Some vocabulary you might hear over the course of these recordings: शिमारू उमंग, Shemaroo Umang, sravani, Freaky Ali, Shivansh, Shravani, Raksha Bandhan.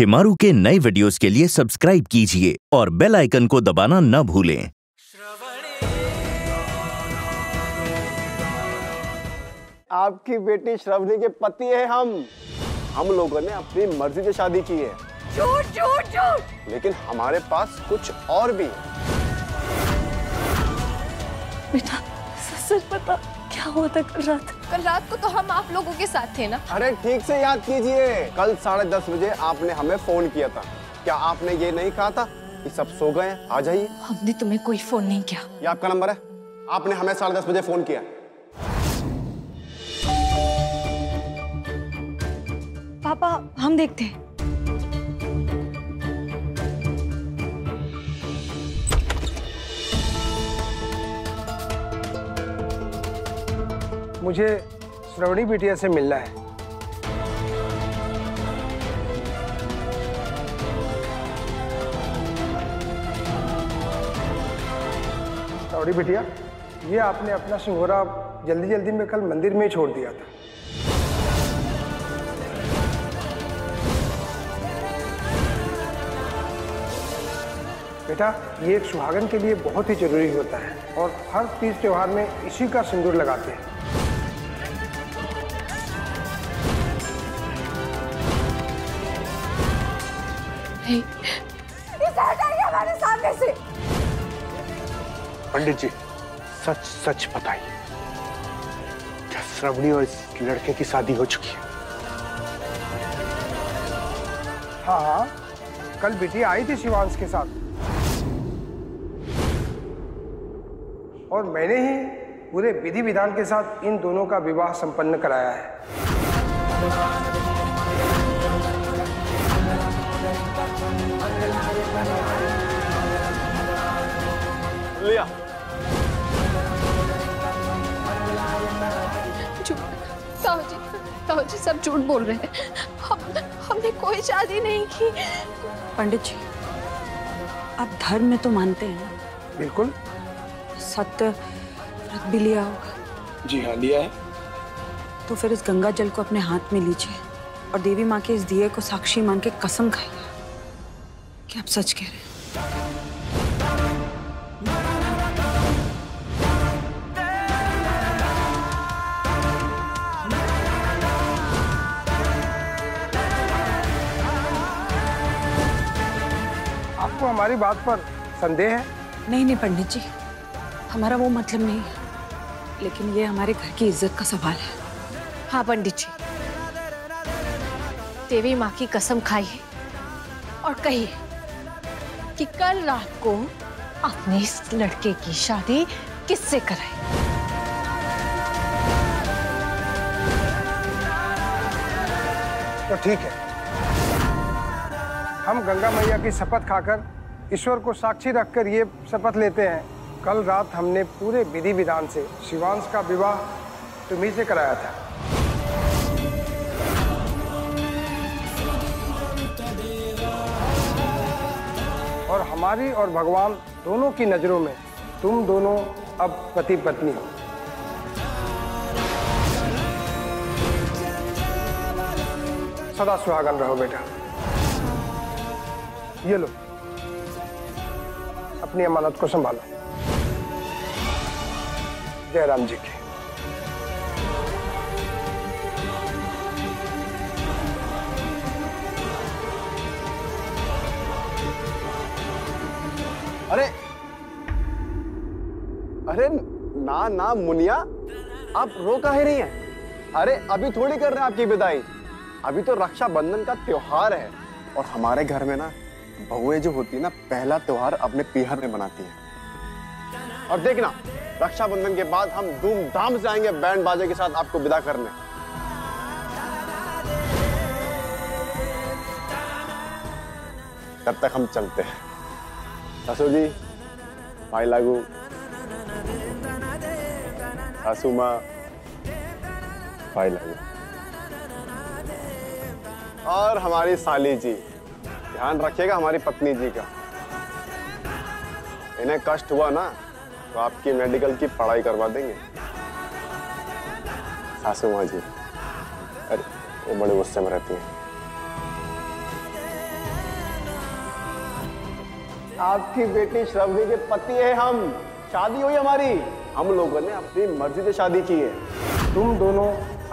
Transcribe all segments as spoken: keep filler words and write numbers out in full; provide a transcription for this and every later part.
शिमारू के नए वीडियोस के लिए सब्सक्राइब कीजिए और बेल आइकन को दबाना न भूलें। आपकी बेटी श्रवणी के पति हैं हम। हम लोगों ने अपनी मर्जी से शादी की है। झूठ झूठ झूठ। लेकिन हमारे पास कुछ और भी है। बेटा सच बता, क्या हुआ था कल रात? कल रात को तो हम आप लोगों के साथ थे ना। अरे ठीक से याद कीजिए, कल साढ़े दस बजे आपने हमें फोन किया था। क्या आपने ये नहीं कहा था कि सब सो गए हैं, आ जाइए? हमने तुम्हें कोई फोन नहीं किया। ये आपका नंबर है, आपने हमें साढ़े दस बजे फोन किया। पापा हम देखते हैं। मुझे श्रवणी बिटिया से मिलना है। श्रवणी बिटिया, ये आपने अपना सिंघोरा जल्दी जल्दी में कल मंदिर में ही छोड़ दिया था। बेटा ये एक सुहागन के लिए बहुत ही जरूरी होता है और हर तीज त्योहार में इसी का सिंदूर लगाते हैं। इसे हटाइए हमारे सामने से। पंडित जी सच सच बताइए, क्या श्रवणी और इस लड़के की शादी हो चुकी है? हाँ हाँ, कल बेटी आई थी शिवांश के साथ और मैंने ही पूरे विधि विधान के साथ इन दोनों का विवाह संपन्न कराया है। लिया। ताऊ जी, ताऊ जी सब झूठ बोल रहे हैं। हम, हमने कोई शादी नहीं की। पंडित जी आप धर्म में तो मानते हैं ना? बिल्कुल। सत्य व्रत भी लिया होगा? जी हाँ लिया है। तो फिर इस गंगा जल को अपने हाथ में लीजिए और देवी माँ के इस दिए को साक्षी मान के कसम खाइए कि आप सच कह रहे हैं। आपको हमारी बात पर संदेह है? नहीं नहीं पंडित जी, हमारा वो मतलब नहीं है, लेकिन ये हमारे घर की इज्जत का सवाल है। हाँ पंडित जी, देवी माँ की कसम खाइए और कहिए कि कल रात को आपने इस लड़के की शादी किससे कराई। तो ठीक है, हम गंगा मैया की शपथ खाकर ईश्वर को साक्षी रखकर ये शपथ लेते हैं, कल रात हमने पूरे विधि विधान से शिवांश का विवाह तुम्ही से कराया था। और हमारी और भगवान दोनों की नजरों में तुम दोनों अब पति पत्नी हो। सदा सुहागन रहो बेटा। ये लो, अपनी अमानत को संभालो। जय राम जी की। अरे अरे ना ना मुनिया, आप रो काहे रही हैं? अरे अभी थोड़ी कर रहे हैं आपकी विदाई, अभी तो रक्षा बंधन का त्योहार है। और हमारे घर में ना बहुएं जो होती है ना, पहला त्योहार अपने पीहर में मनाती है। और देखना रक्षाबंधन के बाद हम धूमधाम से आएंगे बैंड बाजे के साथ आपको विदा करने। तब तक हम चलते हैं। सासू जी, माई लागू, सासू माँ, माई लागू। और हमारी साली जी, ध्यान रखिएगा हमारी पत्नी जी का। इन्हें कष्ट हुआ ना तो आपकी मेडिकल की पढ़ाई करवा देंगे। सासू माँ जी, अरे वो बड़े गुस्से में रहती हैं। आपकी बेटी श्रवणी के पति हैं हम। शादी हुई हमारी, हम लोगों ने अपनी मर्जी से शादी की है। तुम दोनों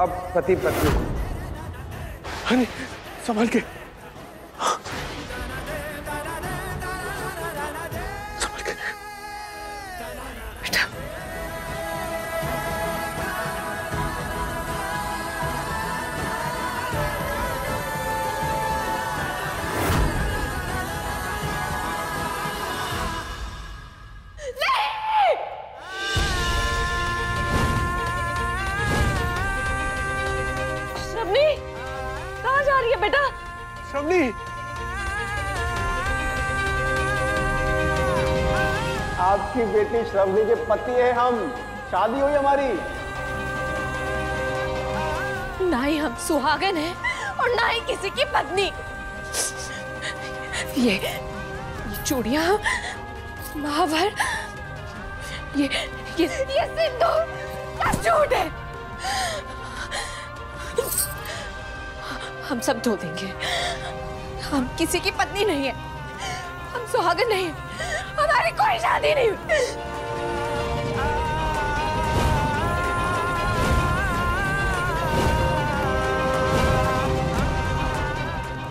अब पति पत्नी हो। अरे संभाल के, संभाल के बेटा। आपकी बेटी श्रवणी के पति हैं हम। शादी हुई हमारी। ना ही हम सुहागन हैं और ना ही किसी की पत्नी। ये, ये चूड़ियां, महावर, ये ये ये सिंधु झूठ है। हम सब धो देंगे। हम किसी की पत्नी नहीं है, हम सुहागन नहीं, हमारी कोई शादी नहीं।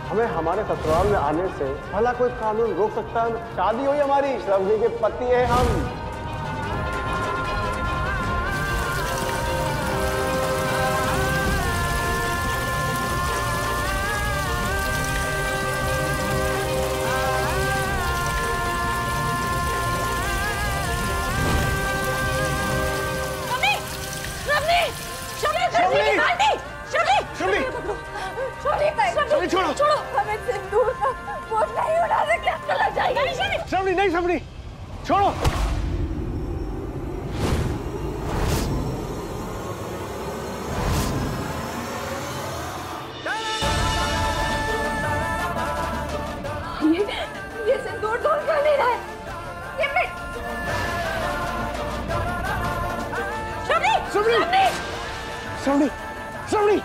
हमें हमारे ससुराल में आने से भला कोई कानून रोक सकता है? शादी हुई हमारी, श्रवणी के पति हैं हम। छोड़ो छोड़ो, हमें सिंधु का बोझ नहीं उठा सकते, आपको लग जाएगा। श्रवणी नहीं, श्रवणी छोड़ो। ये ये सिंदूर ढूंढ कर ले रहा है। ये मैं श्रवणी श्रवणी श्रवणी श्रवणी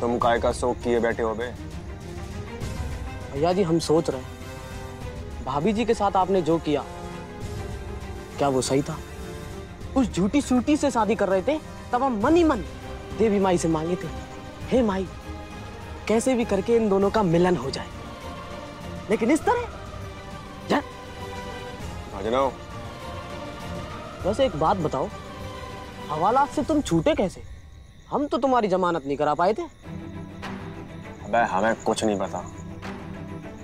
तुम काय का शोक किए बैठे हो बे? भैया जी हम सोच रहे हैं, भाभी जी के साथ आपने जो किया क्या वो सही था? उस झूठी सूटी से शादी कर रहे थे, तब हम मन ही मन देवी माई से मांगे थे, हे माई कैसे भी करके इन दोनों का मिलन हो जाए, लेकिन इस तरह जा? वैसे एक बात बताओ, हवालात से तुम छूटे कैसे? हम तो तुम्हारी जमानत नहीं करा पाए थे। अबे हमें कुछ नहीं पता,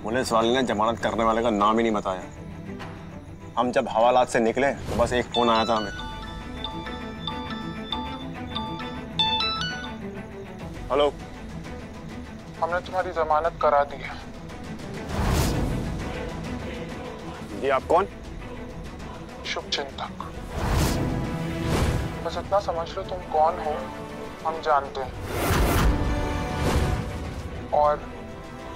पुलिस वाले ने जमानत करने वाले का नाम ही नहीं बताया। हम जब हवालात से निकले तो बस एक फोन आया था हमें। हेलो, हमने तुम्हारी जमानत करा दी है। ये आप कौन? शुभ चिंतक। बस इतना समझ लो तुम कौन हो हम जानते हैं, और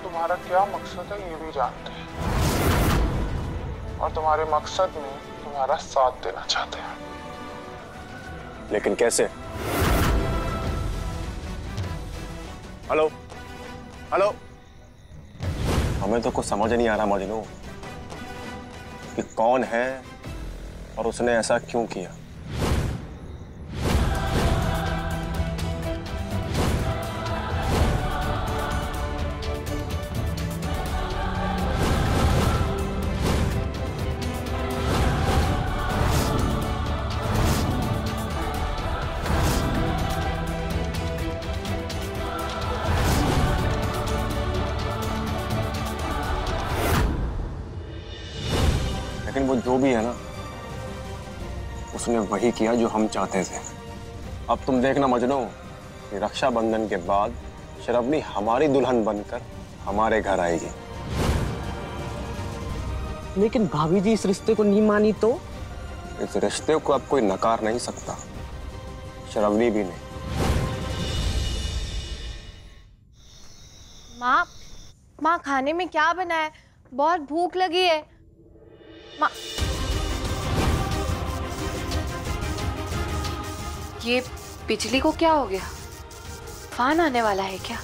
तुम्हारा क्या मकसद है ये भी जानते हैं, और तुम्हारे मकसद में तुम्हारा साथ देना चाहते हैं। लेकिन कैसे? हेलो हेलो, हमें तो कुछ समझ नहीं आ रहा मजनू कि कौन है और उसने ऐसा क्यों किया। वो जो भी है ना, उसने वही किया जो हम चाहते थे। अब तुम देखना मजनू, कि रक्षाबंधन के बाद श्रवणी हमारी दुल्हन बनकर हमारे घर आएगी। लेकिन भाभी जी इस रिश्ते को नहीं मानी तो? इस रिश्ते को अब कोई नकार नहीं सकता, श्रवणी भी नहीं। माँ, माँ खाने में क्या बना है? बहुत भूख लगी है माँ। ये बिजली को क्या हो गया? तूफान आने वाला है क्या?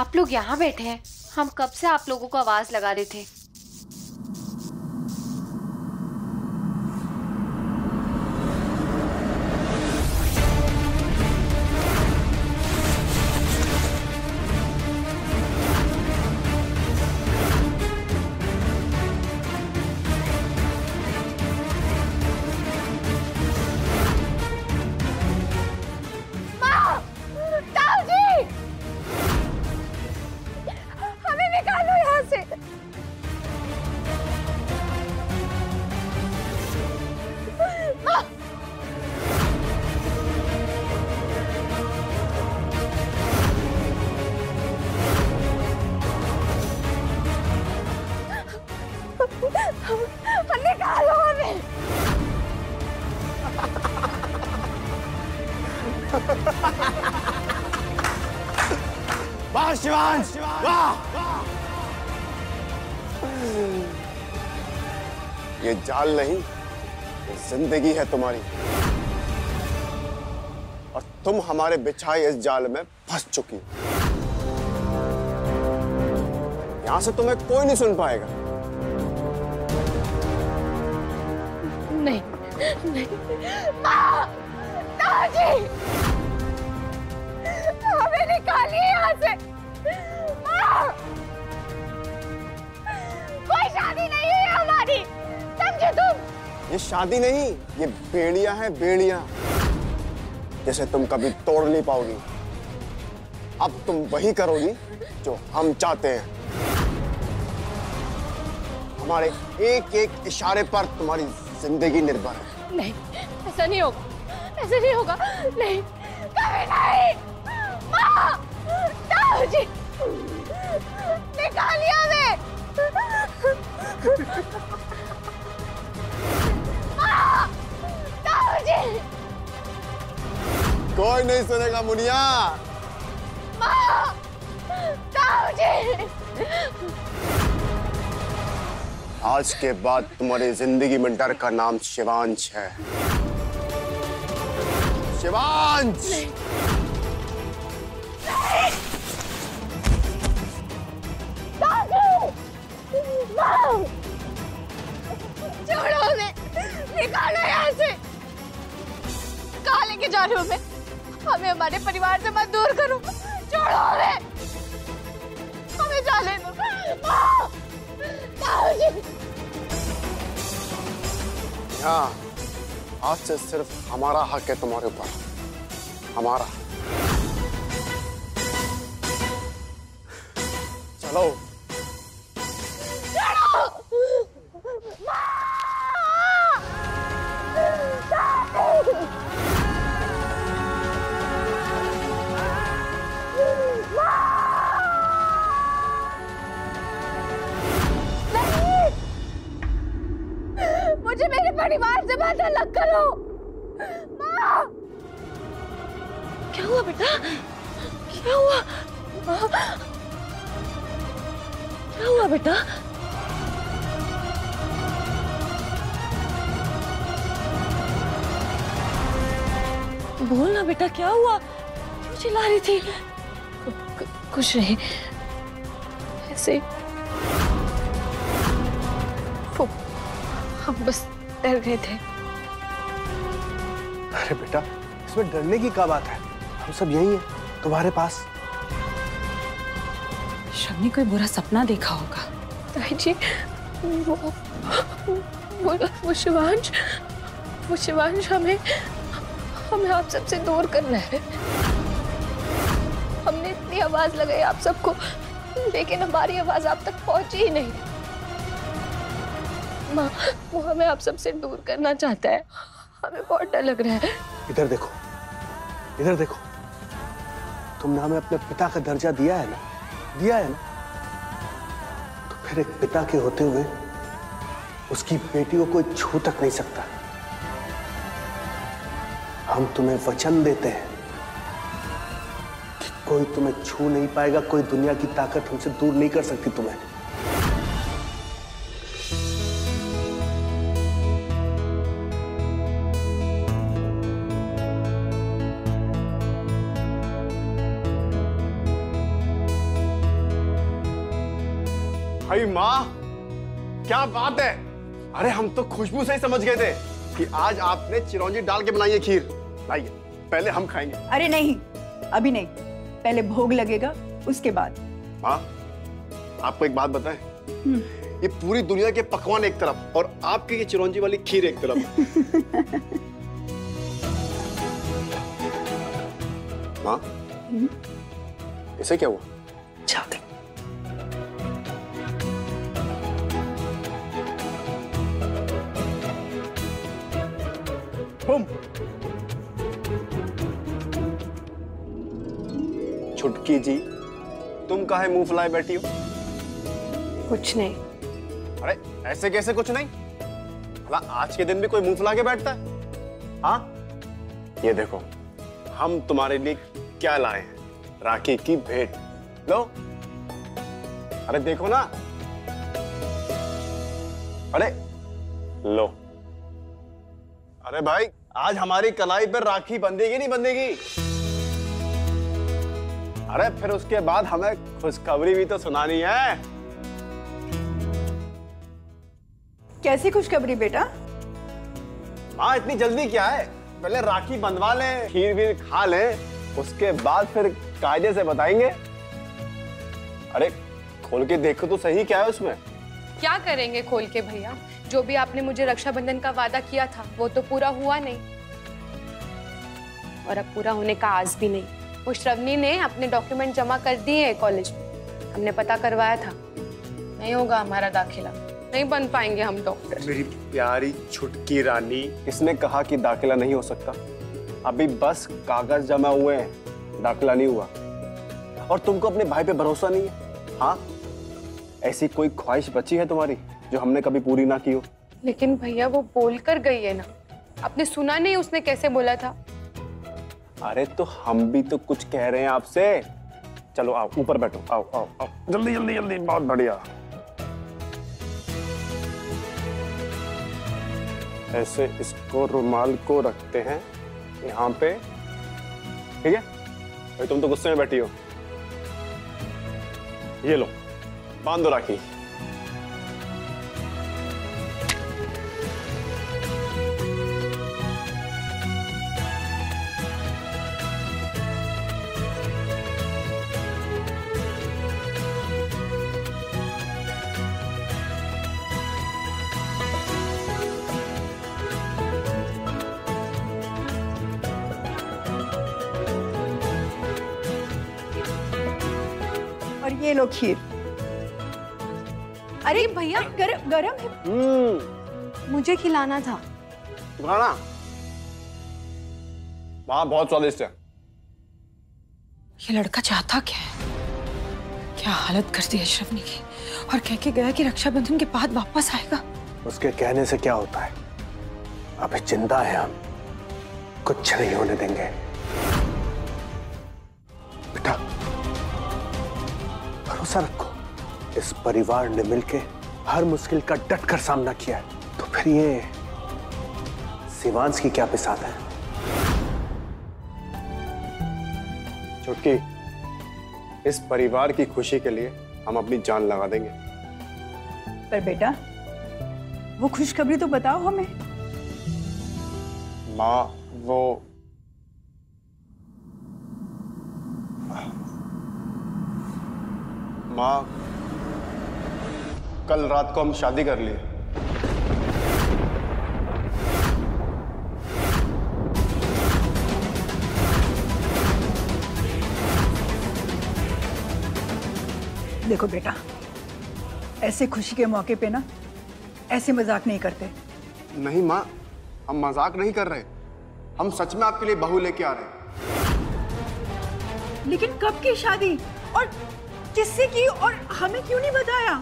आप लोग यहाँ बैठे हैं, हम कब से आप लोगों को आवाज लगा रहे थे। वाह शिवांश, वाह, ये जाल नहीं, ये जिंदगी है तुम्हारी और तुम हमारे बिछाए इस जाल में फंस चुकी। यहां से तुम्हें कोई नहीं सुन पाएगा। नहीं, नहीं। ताजी! हमें निकालिए यहाँ से। कोई शादी नहीं है हमारी, समझे तुम? ये शादी नहीं, ये बेड़िया है, बेड़िया, जिसे तुम कभी तोड़ नहीं पाओगी। अब तुम वही करोगी जो हम चाहते हैं। हमारे एक एक इशारे पर तुम्हारी जिंदगी निर्भर है। नहीं, ऐसा नहीं होगा, ऐसा नहीं होगा, नहीं, कभी नहीं। ताऊजी, निकालिए हमें। ताऊजी, कोई नहीं सुनेगा मुनिया। ताऊजी, आज के बाद तुम्हारी जिंदगी में डर का नाम शिवांश है। शिवांश। छोड़ो हमें, निकालो यहाँ से। कहाँ लेके जा रहे हो हमें? हमें हमारे परिवार से मत दूर करो। छोड़ो हमें, हमें जाने दो। हाँ, आज से सिर्फ हमारा हक है तुम्हारे ऊपर, हमारा। चलो परिवार से बात अलग करो। माँ, क्या हुआ बेटा? क्या हुआ? क्या हुआ बेटा? बोल ना बेटा, क्या हुआ? क्यों चिल्ला रही थी? कुछ नहीं, ऐसे हम बस डर गए थे। अरे बेटा, इसमें डरने की क्या बात है? हम सब यही हैं तुम्हारे पास। शवनी कोई बुरा सपना देखा होगा। ताई जी, वो वो वो शिवांश, वो शिवांश हमें हमें आप सबसे दूर करना है। हमने इतनी आवाज लगाई आप सबको, लेकिन हमारी आवाज आप तक पहुंची ही नहीं। माँ, वो हमें आप सबसे दूर करना चाहता है। हमें बहुत डर लग रहा है। इधर देखो, इधर देखो, तुमने हमें अपने पिता का दर्जा दिया है ना, दिया है ना, तो फिर एक पिता के होते हुए उसकी बेटी को कोई छू तक नहीं सकता। हम तुम्हें वचन देते हैं कि कोई तुम्हें छू नहीं पाएगा, कोई दुनिया की ताकत हमसे दूर नहीं कर सकती तुम्हें। भाई माँ क्या बात है। अरे हम तो खुशबू से ही समझ गए थे कि आज आपने चिरौंजी डाल के बनाई है खीर। लाइए पहले हम खाएंगे। अरे नहीं अभी नहीं, पहले भोग लगेगा उसके बाद। माँ आपको एक बात बताएं, ये पूरी दुनिया के पकवान एक तरफ और आपकी ये चिरौंजी वाली खीर एक तरफ। माँ इसे क्या हुआ? छाती छुटकी जी तुम काहे मुंह फुलाए बैठी हो? कुछ नहीं। अरे ऐसे कैसे कुछ नहीं, भला आज के दिन भी कोई मुंह फुला के बैठता है? हाँ ये देखो हम तुम्हारे लिए क्या लाए हैं, राखी की भेंट लो। अरे देखो ना, अरे लो। अरे भाई आज हमारी कलाई पर राखी बंधेगी नहीं बंधेगी? अरे फिर उसके बाद हमें खुशखबरी भी तो सुनानी है। कैसी खुशखबरी बेटा? माँ इतनी जल्दी क्या है, पहले राखी बंधवा लें, खीर भी खा लें, उसके बाद फिर कायदे से बताएंगे। अरे खोल के देखो तो सही क्या है उसमें। क्या करेंगे खोल के भैया, जो भी आपने मुझे रक्षाबंधन का वादा किया था वो तो पूरा हुआ नहीं और अब पूरा होने का आस भी नहीं। वो श्रवणी ने अपने डॉक्यूमेंट जमा कर दिए हैं कॉलेज में, हमने पता करवाया था, नहीं होगा हमारा दाखिला, नहीं बन पाएंगे हम डॉक्टर। मेरी प्यारी छुटकी रानी, इसने कहा कि दाखिला नहीं हो सकता, अभी बस कागज जमा हुए हैं, दाखिला नहीं हुआ। और तुमको अपने भाई पे भरोसा नहीं है? हाँ ऐसी कोई ख्वाहिश बची है तुम्हारी जो हमने कभी पूरी ना की हो? लेकिन भैया वो बोल कर गई है ना, आपने सुना नहीं उसने कैसे बोला था? अरे तो हम भी तो कुछ कह रहे हैं आपसे। चलो आओ ऊपर बैठो, आओ आओ आओ जल्दी जल्दी जल्दी। बहुत बढ़िया, ऐसे इसको रुमाल को रखते हैं यहाँ पे, ठीक है? अरे तुम तो गुस्से में बैठी हो, ये लो बांधो राखी। ये लो खीर। अरे भैया गरम गरम है। हम्म मुझे खिलाना था। खाना वहां बहुत स्वादिष्ट है। ये लड़का चाहता क्या है? क्या हालत कर दी है श्रवणी की, और कह के गया कि रक्षाबंधन के बाद वापस आएगा। उसके कहने से क्या होता है, अभी जिंदा है हम, कुछ नहीं होने देंगे। बेटा भरोसा रखो, इस परिवार ने मिलके हर मुश्किल का डटकर सामना किया है, तो फिर ये शिवांश की क्या पिसात है? चुटकी, इस परिवार की खुशी के लिए हम अपनी जान लगा देंगे। पर बेटा वो खुशखबरी तो बताओ हमें। माँ वो माँ, कल रात को हम शादी कर लिए। देखो बेटा ऐसे खुशी के मौके पे ना ऐसे मजाक नहीं करते। नहीं माँ हम मजाक नहीं कर रहे, हम सच में आपके लिए बहू लेके आ रहे हैं। लेकिन कब की शादी और किससे की, और हमें क्यों नहीं बताया?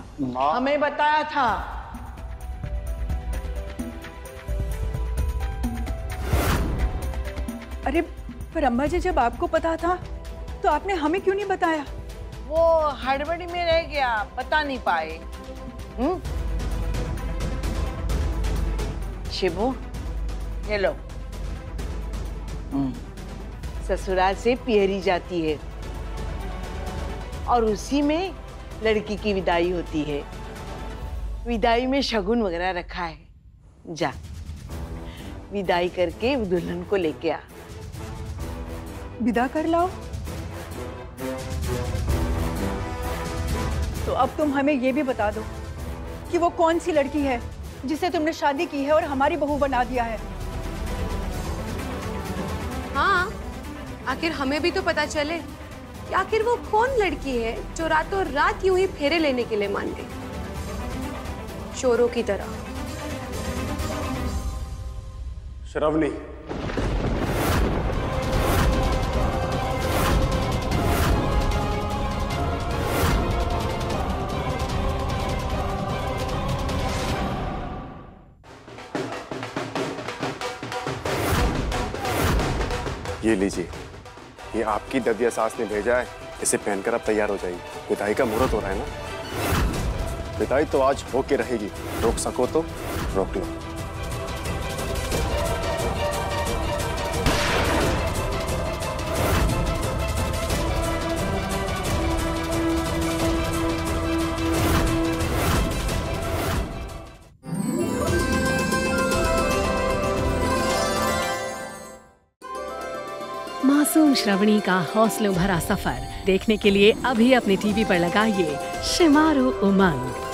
हमें बताया था। अरे पर अम्मा जी जब आपको पता था तो आपने हमें क्यों नहीं बताया? वो हड़बड़ी में रह गया, पता नहीं पाए। हम्म शिबू ये लो, ससुराल से पियरी जाती है और उसी में लड़की की विदाई होती है। विदाई में शगुन वगैरह रखा है, जा विदाई करके दुल्हन को लेके आ। विदा कर लाओ। तो अब तुम हमें ये भी बता दो कि वो कौन सी लड़की है जिसे तुमने शादी की है और हमारी बहू बना दिया है। हाँ, आखिर हमें भी तो पता चले कि आखिर वो कौन लड़की है जो रातों रात यूं ही फेरे लेने के लिए मान गई चोरों की तरह। श्रावणी, ये लीजिए, ये आपकी ददिया सास ने भेजा है, इसे पहनकर आप तैयार हो जाइए, विदाई का मुहूर्त हो रहा है ना। विदाई तो आज होके रहेगी, रोक सको तो रोक लो। मासूम श्रवणी का हौसलों भरा सफर देखने के लिए अभी अपने टीवी पर लगाइए शिमारू उमंग।